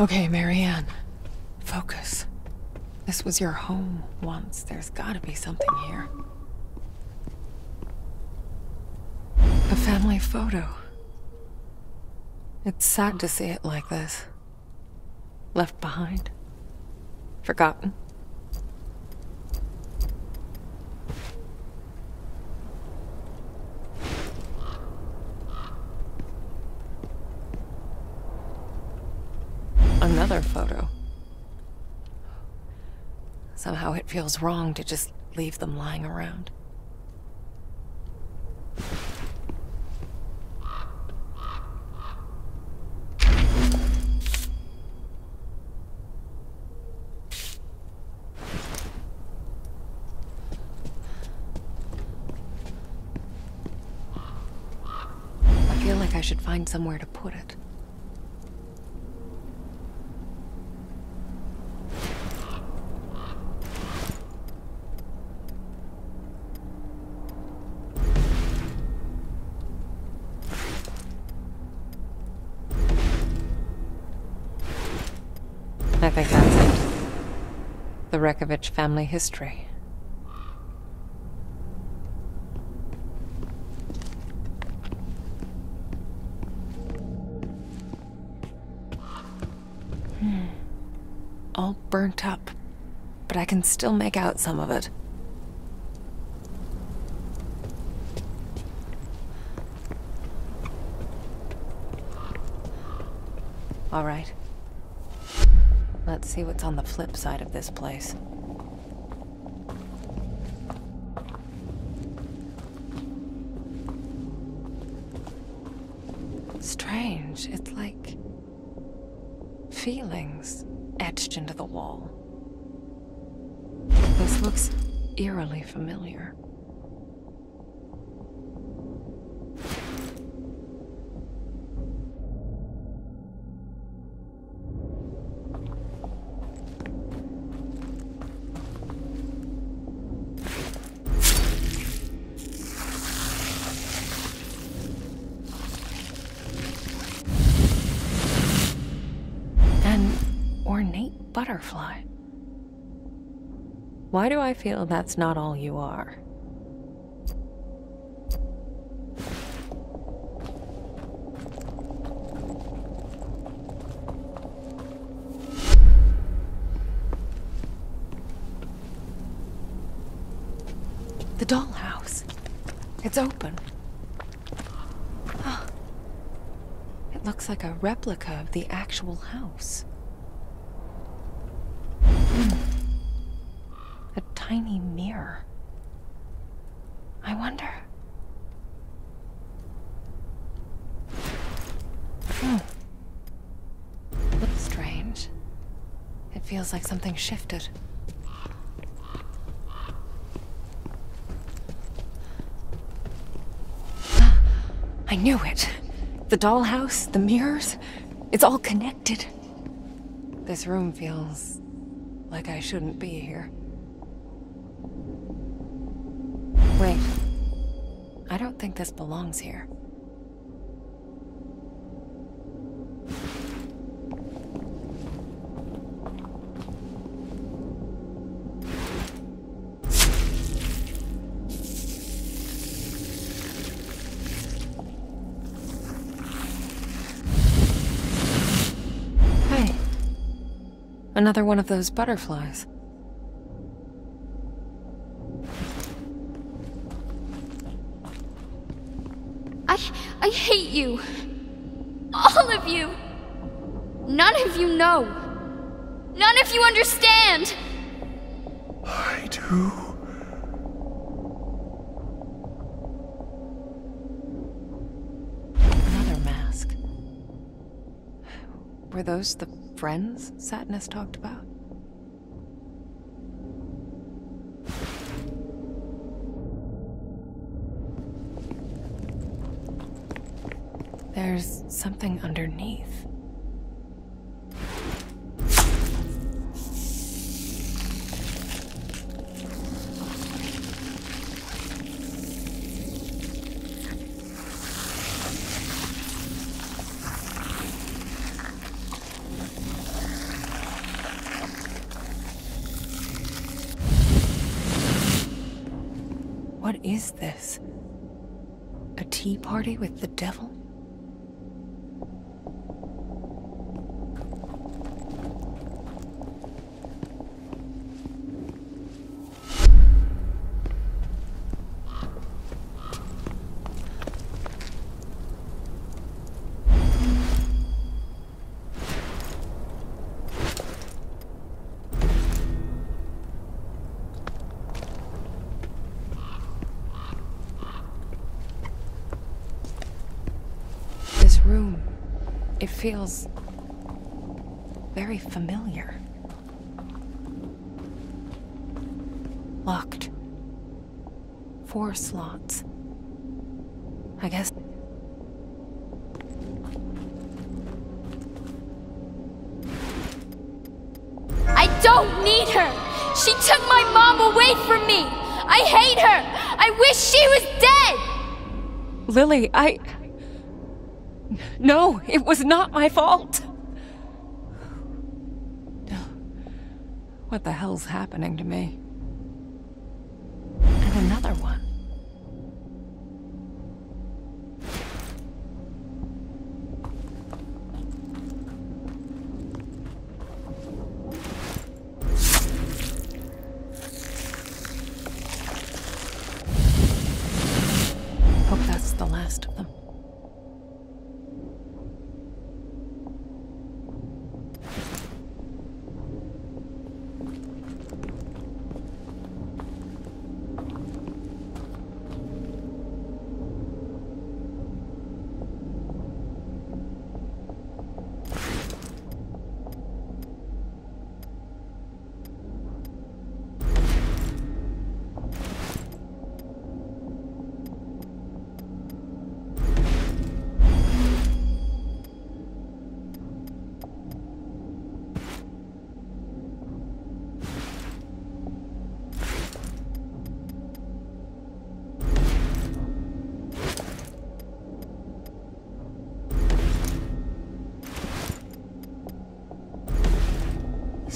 Okay, Marianne. Focus. This was your home once. There's gotta be something here. A family photo. It's sad to see it like this. Left behind. Forgotten. Another photo. Somehow it feels wrong to just leave them lying around. I feel like I should find somewhere to put it. I think that's it. The Rekovich family history. All burnt up, but I can still make out some of it. All right. Let's see what's on the flip side of this place. Strange. It's like feelings etched into the wall. This looks eerily familiar. Ornate butterfly. Why do I feel that's not all you are? The dollhouse. It's open. Oh. It looks like a replica of the actual house. A tiny mirror. I wonder. Looks strange. It feels like something shifted. I knew it. The dollhouse, the mirrors, it's all connected. This room feels like I shouldn't be here. Wait. I don't think this belongs here. Another one of those butterflies. I hate you. All of you. None of you know. None of you understand. I do. Another mask. Were those the friends Sadness talked about? There's something underneath. What is this? A tea party with the devil? It feels very familiar. Locked. 4 slots. I guess. I don't need her! She took my mom away from me! I hate her! I wish she was dead! Lily, No, it was not my fault! What the hell's happening to me? And another one. Hope that's the last of them.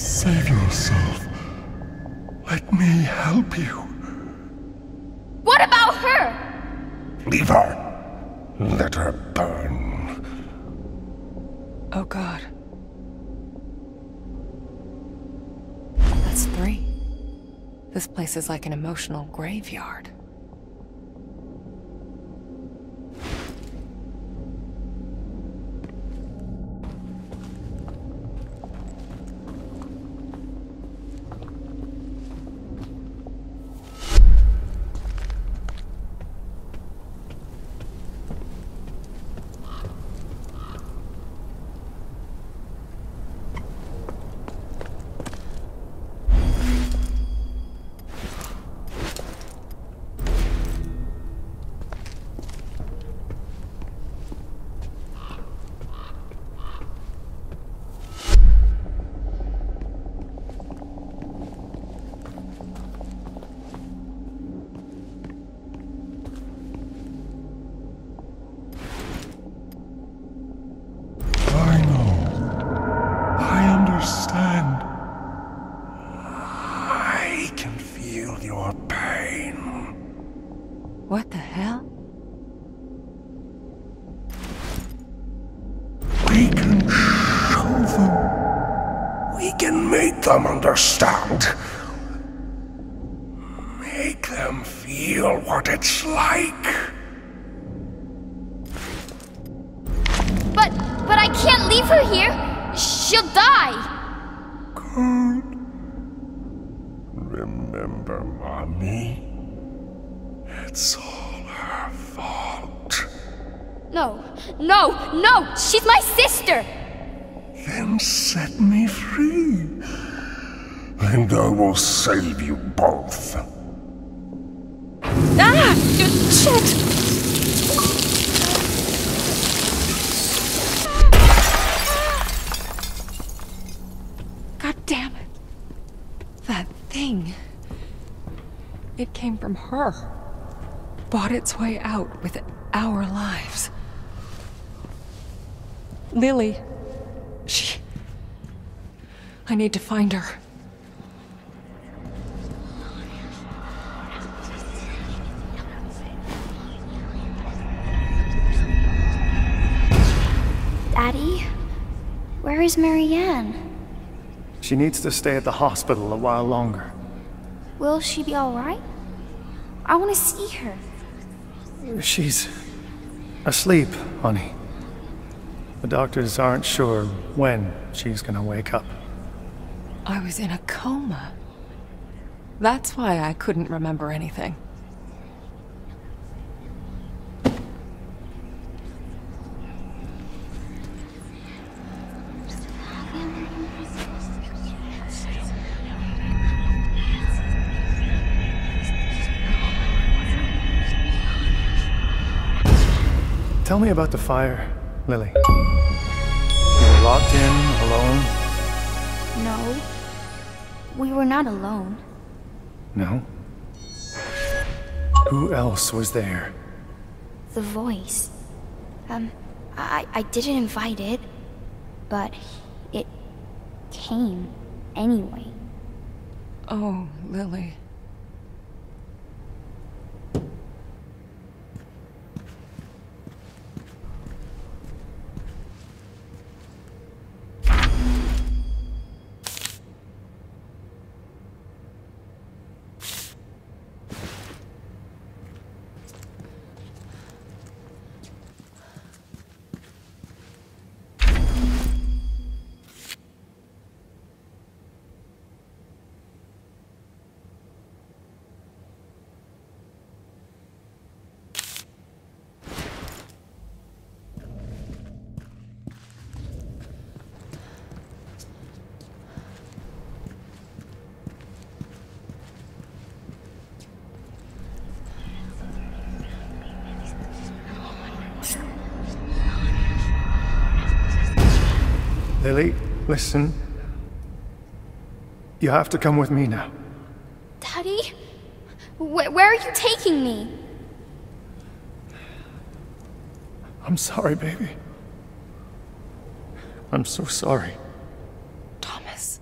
Save yourself. Let me help you. What about her? Leave her. Let her burn. Oh God. That's 3. This place is like an emotional graveyard. What the hell? We can show them. We can make them understand. Make them feel what it's like. But I can't leave her here. She'll die. Good. Remember, Mommy? It's all her fault. No, no, no! She's my sister! Then set me free. And I will save you both. Ah! Shit! God damn it. That thing. It came from her. Bought its way out with our lives. Lily, I need to find her. Where is Marianne? She needs to stay at the hospital a while longer. Will she be all right? I want to see her. She's asleep, honey. The doctors aren't sure when she's gonna wake up. I was in a coma. That's why I couldn't remember anything. Tell me about the fire, Lily. You were locked in, alone? No. We were not alone. No? Who else was there? The voice. I didn't invite it, but it came anyway. Oh, Lily. Lily, listen. You have to come with me now. Daddy? Where are you taking me? I'm sorry, baby. I'm so sorry. Thomas.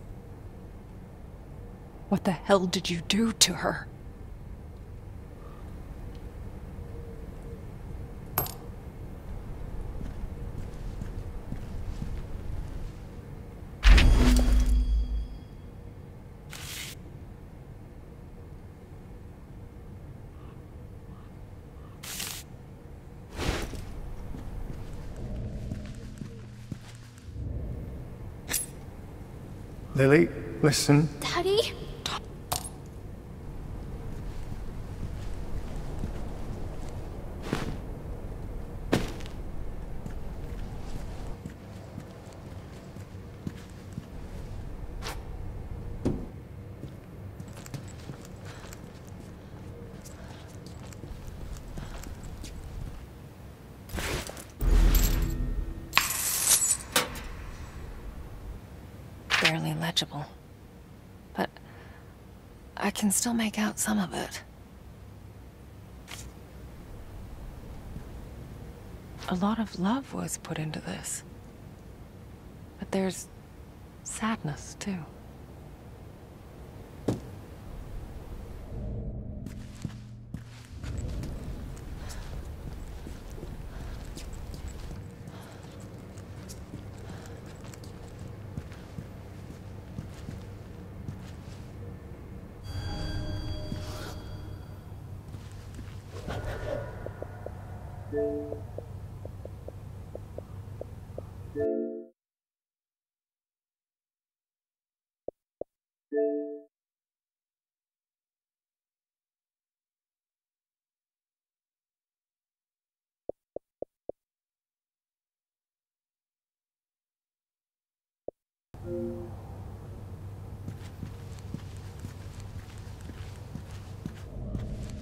What the hell did you do to her? Lily, listen. Daddy? Barely legible, but I can still make out some of it. A lot of love was put into this, but there's sadness too.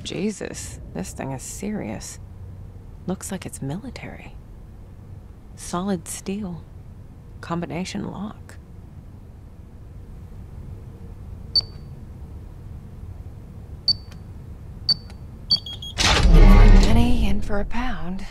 Jesus, this thing is serious. Looks like it's military. Solid steel. Combination lock. One penny in for a pound.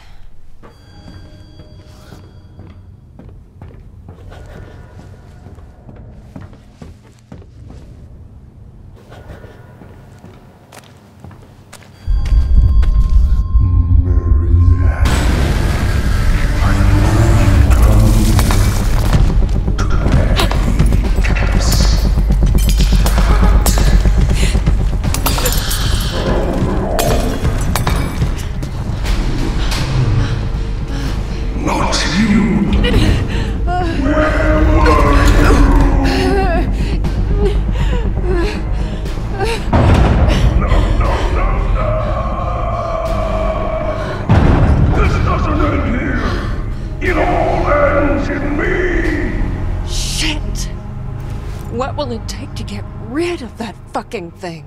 What will it take to get rid of that fucking thing?